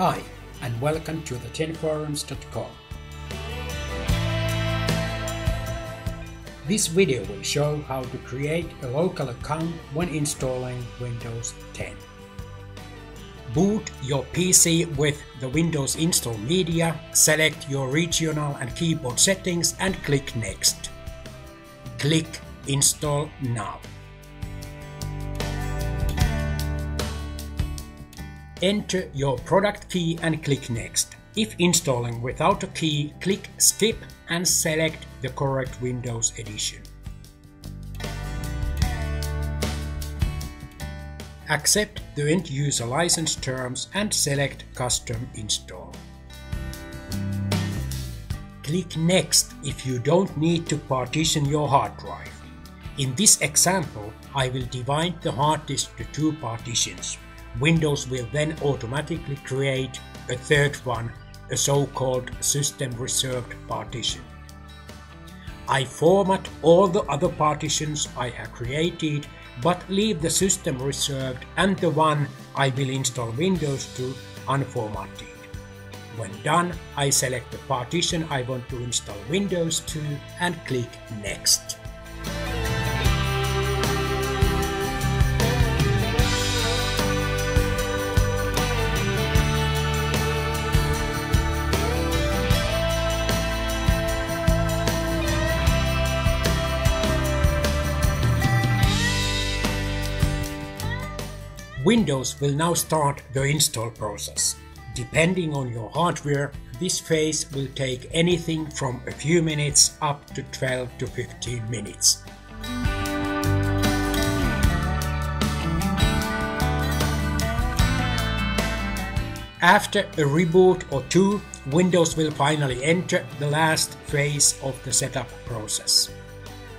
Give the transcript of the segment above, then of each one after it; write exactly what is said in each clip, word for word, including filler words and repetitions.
Hi, and welcome to the ten forums dot com. This video will show how to create a local account when installing Windows ten. Boot your P C with the Windows Install Media, select your regional and keyboard settings and click Next. Click Install Now. Enter your product key and click Next. If installing without a key, click Skip and select the correct Windows edition. Accept the end-user license terms and select Custom Install. Click Next if you don't need to partition your hard drive. In this example, I will divide the hard disk to two partitions. Windows will then automatically create a third one, a so-called system-reserved partition. I format all the other partitions I have created, but leave the system reserved and the one I will install Windows to unformatted. When done, I select the partition I want to install Windows to and click Next. Windows will now start the install process. Depending on your hardware, this phase will take anything from a few minutes up to twelve to fifteen minutes. After a reboot or two, Windows will finally enter the last phase of the setup process.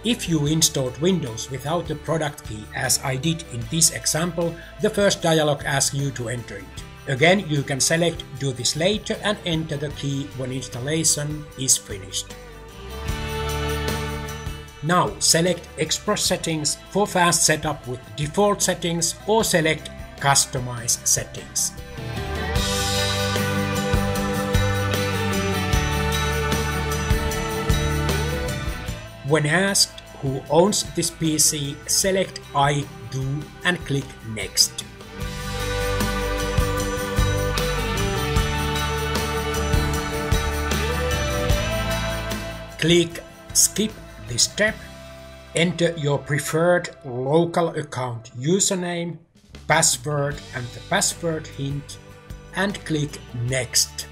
If you installed Windows without the product key, as I did in this example, the first dialog asks you to enter it. Again, you can select Do this later and enter the key when installation is finished. Now select Express Settings for fast setup with default settings or select Customize Settings. When asked who owns this P C, select I do and click Next. Click Skip this step, enter your preferred local account username, password and the password hint, and click Next.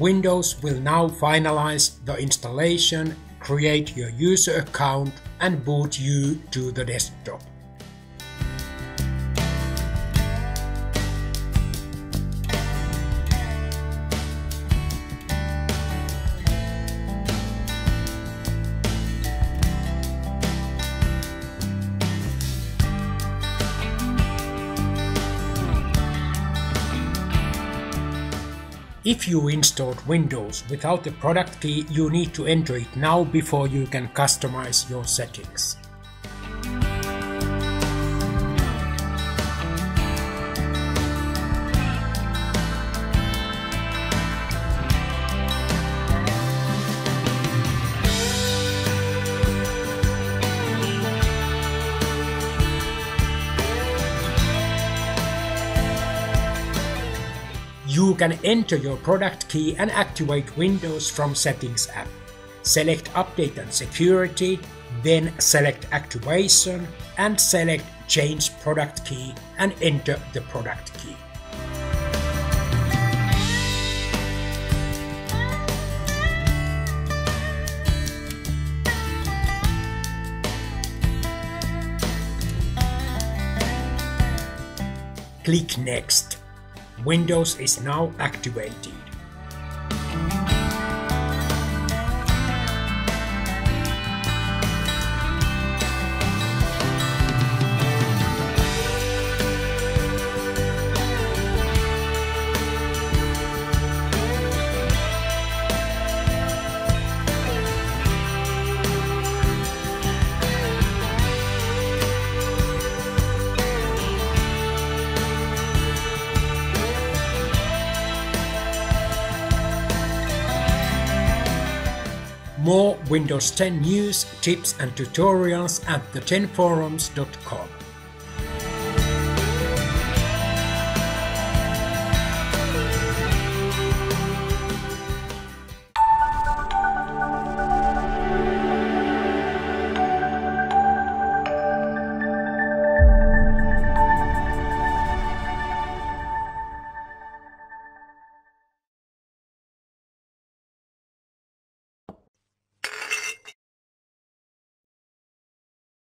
Windows will now finalize the installation, create your user account and boot you to the desktop. If you installed Windows without the product key, you need to enter it now before you can customize your settings. You can enter your product key and activate Windows from Settings app. Select Update and Security, then select Activation and select Change Product Key and enter the product key. Click Next. Windows is now activated. more Windows ten news, tips and tutorials at the ten forums dot com.